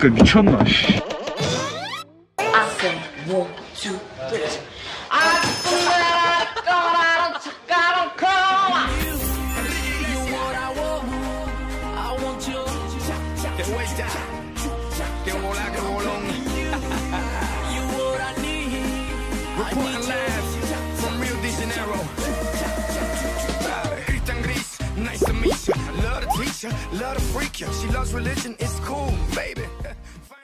그러니까 미쳤나. Love to teach her, love to freak her. She loves religion, it's cool, baby.